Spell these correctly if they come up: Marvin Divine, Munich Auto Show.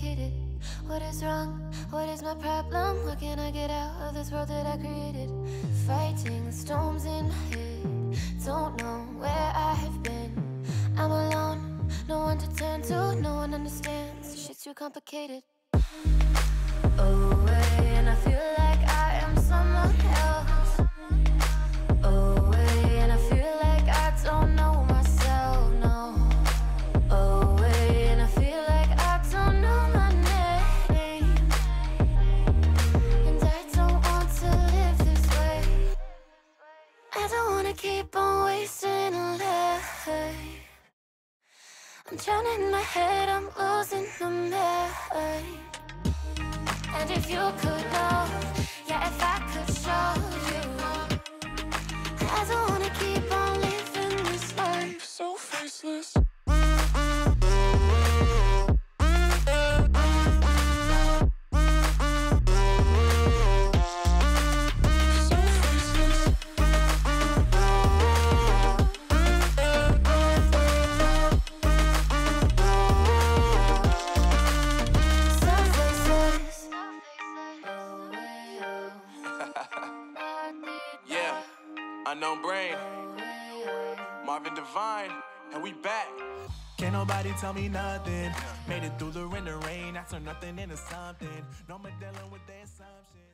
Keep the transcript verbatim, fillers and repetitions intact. complicated. What is wrong? What is my problem? How can I get out of this world that I created? Fighting the storms in my head, don't know where I have been. I'm alone, no one to turn to, no one understands. This shit's too complicated. Away, and I feel like I am someone else. Away, and I feel like I don't know myself, no. Away, and I feel like I don't know my name, and I don't want to live this way. I don't want to keep on wasting a life. I'm drowning in my head, I'm losing my mind. And if you could know, yeah, if I could show you, I don't wanna keep on living this life so faceless. Unknown Brain, Marvin Divine, and we back. Can't nobody tell me nothing. Made it through the rain, I turned nothing into something. No more dealing with the assumption.